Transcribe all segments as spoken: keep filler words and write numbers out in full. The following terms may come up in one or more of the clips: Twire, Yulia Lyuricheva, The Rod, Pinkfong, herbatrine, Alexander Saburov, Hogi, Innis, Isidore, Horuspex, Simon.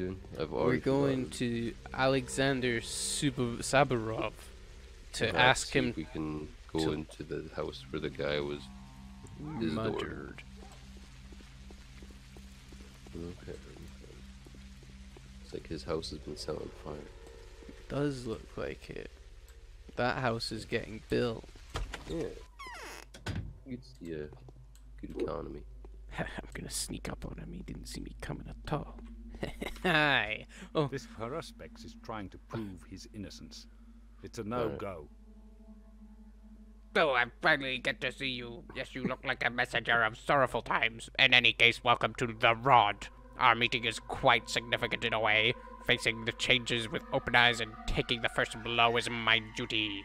doing? I've already We're going forgotten. to Alexander Saburov to Perhaps ask him. If we can go into the house where the guy was murdered. Okay. It's like his house has been set on fire. It does look like it. That house is getting built. Yeah. It's, yeah. Good economy. I'm gonna sneak up on him. He didn't see me coming at all. Hi. Oh. This Horuspex is trying to prove his innocence. It's a no-go. So I finally get to see you. Yes, you look like a messenger of sorrowful times. In any case, welcome to The Rod. Our meeting is quite significant in a way. Facing the changes with open eyes and taking the first blow is my duty.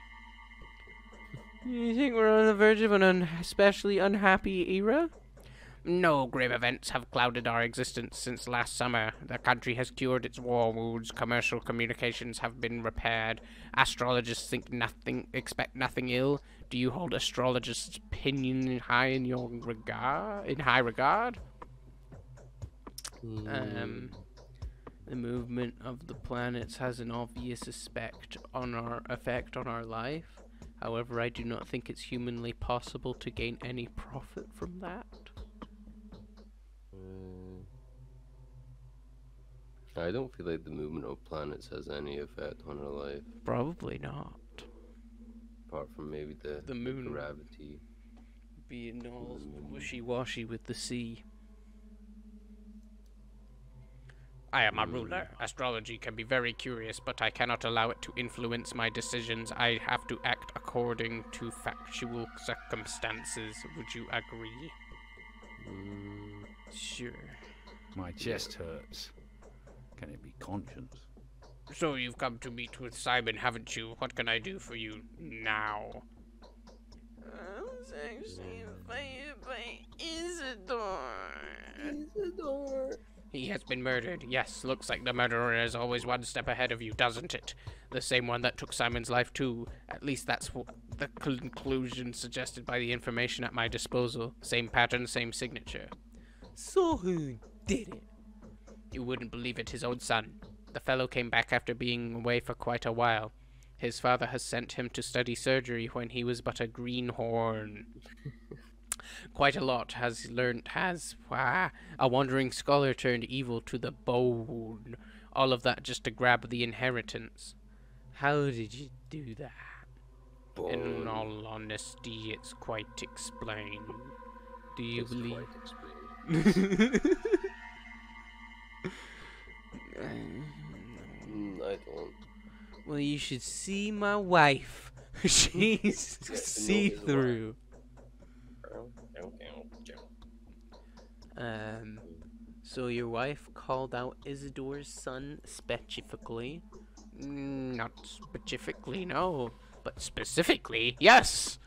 You think we're on the verge of an un especially unhappy era? No grave events have clouded our existence since last summer. The country has cured its war wounds, commercial communications have been repaired. Astrologists think nothing, expect nothing ill. Do you hold astrologists' opinion high in your regard? In high regard? Mm. Um, the movement of the planets has an obvious effect on our effect on our life. However, I do not think it's humanly possible to gain any profit from that. I don't feel like the movement of planets has any effect on our life. Probably not. Apart from maybe the, the moon gravity. Being all wishy-washy with the sea. I am a ruler. Astrology can be very curious, but I cannot allow it to influence my decisions. I have to act according to factual circumstances. Would you agree? Mm. Sure. My chest hurts. Can it be conscience? So you've come to meet with Simon, haven't you? What can I do for you now? I was actually invited by Isidore. Isidore. He has been murdered. Yes, looks like the murderer is always one step ahead of you, doesn't it? The same one that took Simon's life too. At least that's what the conclusion suggested by the information at my disposal. Same pattern, same signature. So who did it? You wouldn't believe it, his own son. The fellow came back after being away for quite a while. His father has sent him to study surgery when he was but a greenhorn. Quite a lot has learnt has wah, a wandering scholar turned evil to the bone. All of that just to grab the inheritance. How did you do that? Bone. In all honesty, it's quite explained. Do you it's believe? Quite explained. Mm, I don't. Well, you should see my wife. She's see-through. Um, so your wife called out Isidore's son specifically? Not specifically, no. But specifically, yes!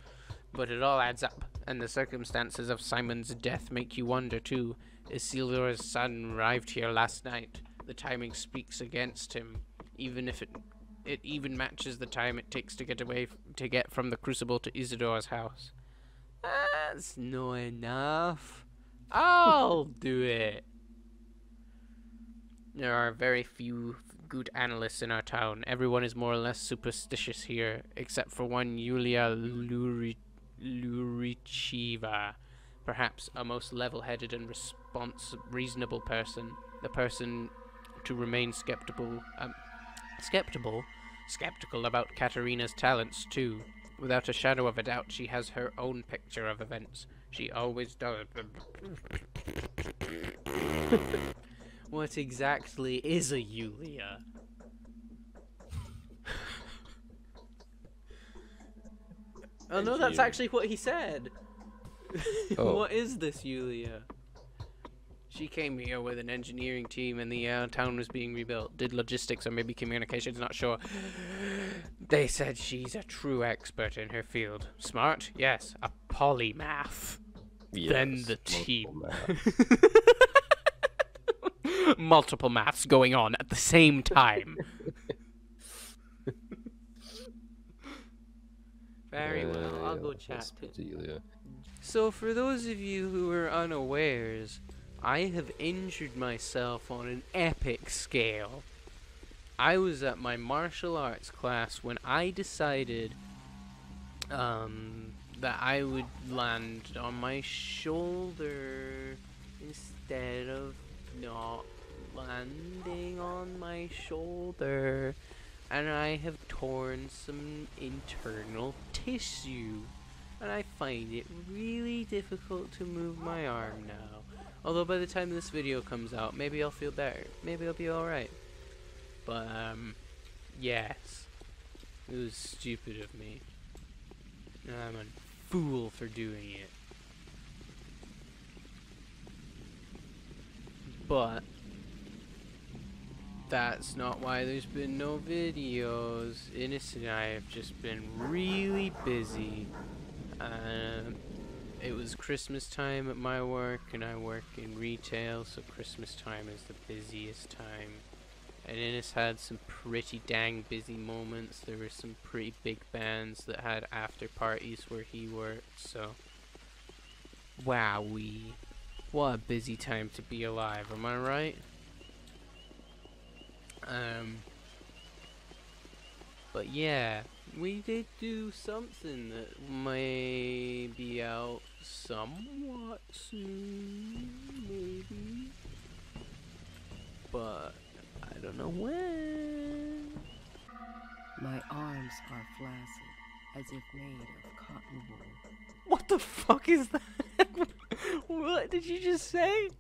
But it all adds up. And the circumstances of Simon's death make you wonder, too. Isidore's son arrived here last night. The timing speaks against him, even if it it even matches the time it takes to get away f to get from the crucible to Isidore's house. That's not enough. I'll do it. There are very few good analysts in our town. Everyone is more or less superstitious here, except for one Yulia Lyuricheva, perhaps a most level-headed and responsible, reasonable person. The person to remain skeptical, um, skeptical, skeptical about Katerina's talents too. Without a shadow of a doubt, she has her own picture of events. She always does. What exactly is a Yulia? Oh no, that's actually what he said. Oh. What is this Yulia? She came here with an engineering team and the uh, town was being rebuilt. Did logistics or maybe communications, not sure. They said she's a true expert in her field. Smart? Yes. A polymath. Yes, then the team. Multiple maths. Multiple maths going on at the same time. Very well. Yeah, I'll yeah, go chat. So for those of you who are unawares, I have injured myself on an epic scale. I was at my martial arts class when I decided um, that I would land on my shoulder instead of not landing on my shoulder, and I have torn some internal tissue, and I find it really difficult to move my arm now. Although by the time this video comes out, maybe I'll feel better. Maybe I'll be alright. But, um, yes. It was stupid of me. And I'm a fool for doing it. But that's not why there's been no videos. Innis and I have just been really busy. Um, it was Christmas time at my work, and I work in retail, so Christmas time is the busiest time. And Innis had some pretty dang busy moments. There were some pretty big bands that had after parties where he worked, so wowee. What a busy time to be alive, am I right? Um, but yeah, we did do something that may be out somewhat soon, maybe, but I don't know when. My arms are flaccid, as if made of cotton wool. What the fuck is that? What did you just say?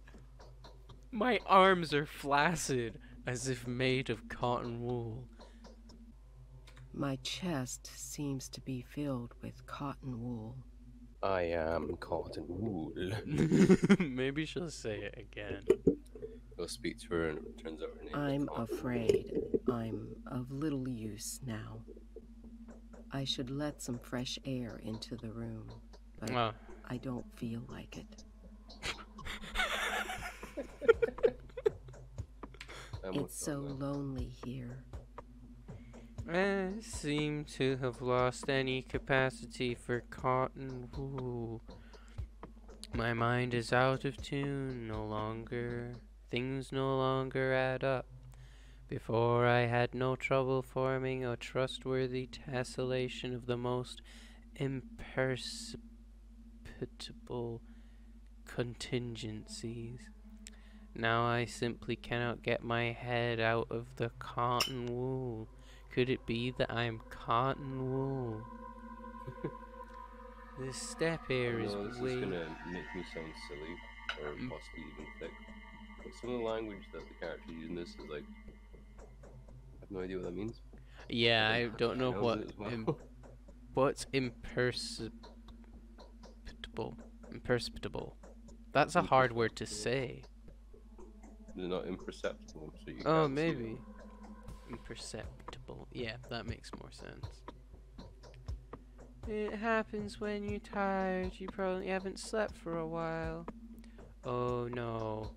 My arms are flaccid, as if made of cotton wool. My chest seems to be filled with cotton wool. I am cotton wool. Maybe she'll say it again. We'll speak to her and it turns out her name I'm afraid I'm of little use now. I should let some fresh air into the room, but oh. I don't feel like it. It's so lonely here. I seem to have lost any capacity for cotton wool. My mind is out of tune no longer. Things no longer add up. Before I had no trouble forming a trustworthy tessellation of the most imperceptible contingencies. Now I simply cannot get my head out of the cotton wool. Could it be that I'm cotton wool? This step here is weird. This way is going to make me sound silly, or mm. possibly even thick. But some of the language that the character using this is like, I have no idea what that means. Yeah, I don't know what well. Im what's imperceptible. Imperceptible. That's a hard word to say. They're not imperceptible, so you oh, can't maybe. Imperceptible. Yeah, that makes more sense. It happens when you're tired. You probably haven't slept for a while. Oh no.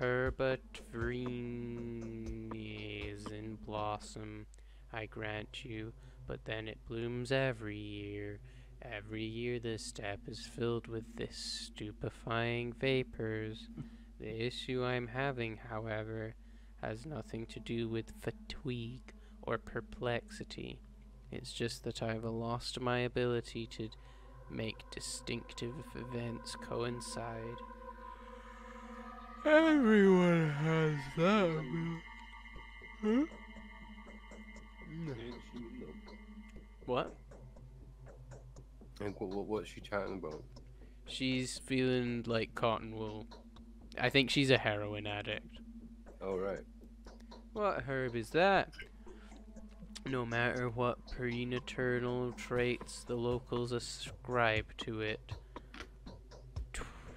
Herbatrine is in blossom, I grant you, but then it blooms every year. Every year this steppe is filled with this stupefying vapors. The issue I'm having, however, has nothing to do with fatigue or perplexity. It's just that I've lost my ability to make distinctive events coincide. Everyone has that. Huh? What? Like, what, what? What's she chatting about? She's feeling like cotton wool. I think she's a heroin addict. Oh, right. What herb is that? No matter what prenaternal traits the locals ascribe to it,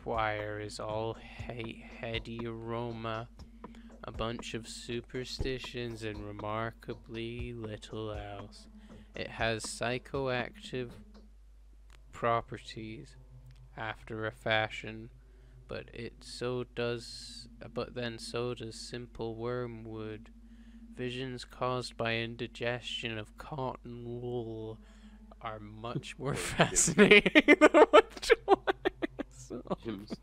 Twire is all he heady aroma, a bunch of superstitions and remarkably little else. It has psychoactive properties after a fashion. But it so does, but then so does simple wormwood. Visions caused by indigestion of cotton wool are much more fascinating than what Twire is.